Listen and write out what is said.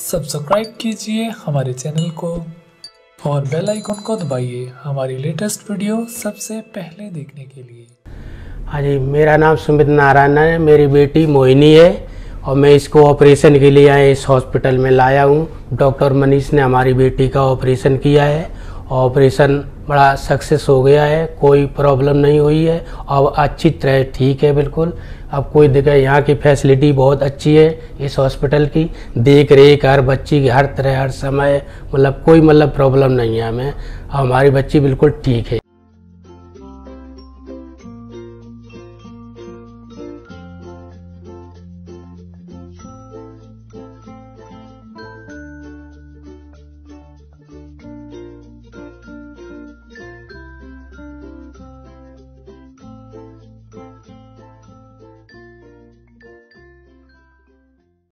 Subscribe कीजिए हमारे channel को और बेल आइकन को दबाइए हमारी लेटेस्ट वीडियो सबसे पहले देखने के लिए। हाँ जी, मेरा नाम सुमित नारायण है, मेरी बेटी मोहिनी है और मैं इसको ऑपरेशन के लिए आए इस हॉस्पिटल में लाया हूँ। डॉक्टर मनीष ने हमारी बेटी का ऑपरेशन किया है, ऑपरेशन बड़ा सक्सेस हो गया है, कोई प्रॉब्लम नहीं हुई है, अब अच्छी तरह ठीक है बिल्कुल। अब कोई दिक्कत, यहाँ की फैसिलिटी बहुत अच्छी है, इस हॉस्पिटल की देख रेख हर बच्ची की हर तरह हर समय, मतलब कोई प्रॉब्लम नहीं है हमें। हमारी बच्ची बिल्कुल ठीक है।